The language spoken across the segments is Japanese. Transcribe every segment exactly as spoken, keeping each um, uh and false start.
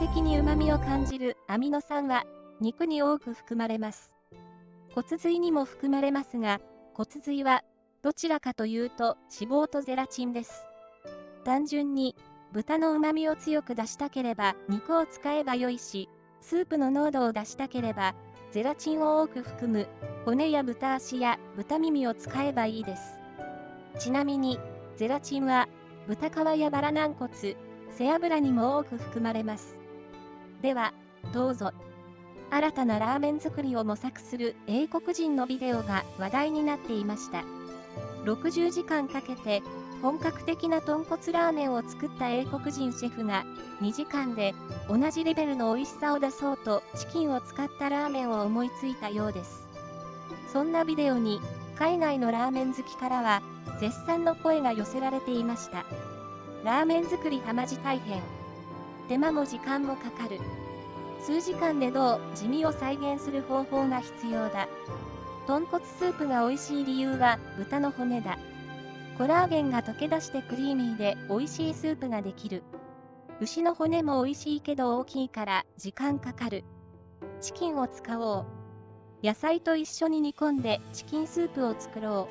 的に旨味を感じるアミノ酸は、肉に多く含まれます。骨髄にも含まれますが、骨髄は、どちらかというと脂肪とゼラチンです。単純に、豚の旨味を強く出したければ肉を使えば良いし、スープの濃度を出したければ、ゼラチンを多く含む骨や豚足や豚耳を使えばいいです。ちなみに、ゼラチンは、豚皮やバラ軟骨、背脂にも多く含まれます。では、どうぞ。新たなラーメン作りを模索する英国人のビデオが話題になっていました。ろくじゅうじかんかけて、本格的な豚骨ラーメンを作った英国人シェフが、にじかんで同じレベルの美味しさを出そうとチキンを使ったラーメンを思いついたようです。そんなビデオに、海外のラーメン好きからは、絶賛の声が寄せられていました。ラーメン作りはまじ大変。手間も時間もかかる。数時間でどう地味を再現する方法が必要だ。豚骨スープが美味しい理由は豚の骨だ。コラーゲンが溶け出してクリーミーで美味しいスープができる。牛の骨も美味しいけど大きいから時間かかる。チキンを使おう。野菜と一緒に煮込んでチキンスープを作ろ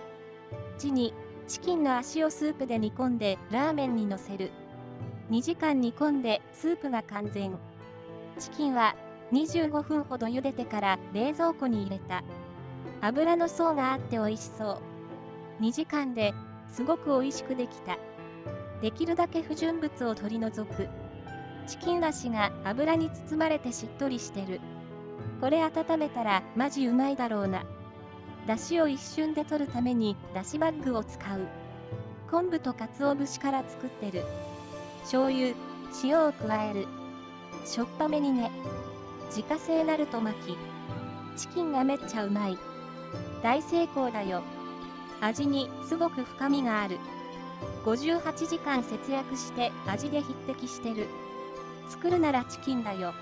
う。次に、チキンの足をスープで煮込んでラーメンにのせる。にじかん煮込んでスープが完全。チキンはにじゅうごふんほど茹でてから冷蔵庫に入れた。油の層があって美味しそう。にじかんですごく美味しくできた。できるだけ不純物を取り除く。チキン足が油に包まれてしっとりしてる。これ温めたらマジうまいだろうな。出汁を一瞬で取るために出汁バッグを使う。昆布と鰹節から作ってる。醤油、塩を加える。しょっぱめにね。自家製なると巻き。チキンがめっちゃうまい。大成功だよ。味にすごく深みがある。ごじゅうはちじかん節約して味で匹敵してる。作るならチキンだよ。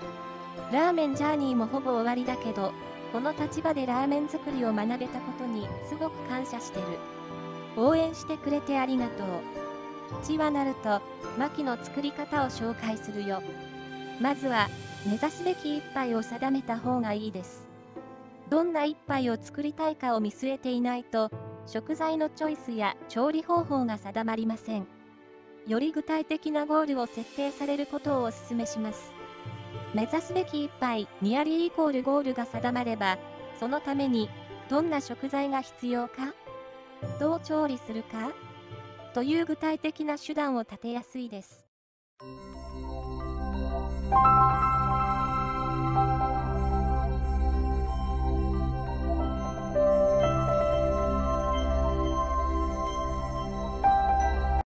ラーメンジャーニーもほぼ終わりだけど、この立場でラーメン作りを学べたことにすごく感謝してる。応援してくれてありがとう。次はなると、マキの作り方を紹介するよ。まずは、目指すべき一杯を定めた方がいいです。どんな一杯を作りたいかを見据えていないと、食材のチョイスや調理方法が定まりません。より具体的なゴールを設定されることをお勧めします。目指すべき一杯、ニアリーイコールゴールが定まれば、そのために、どんな食材が必要か、どう調理するか、という具体的な手段を立てやすいです。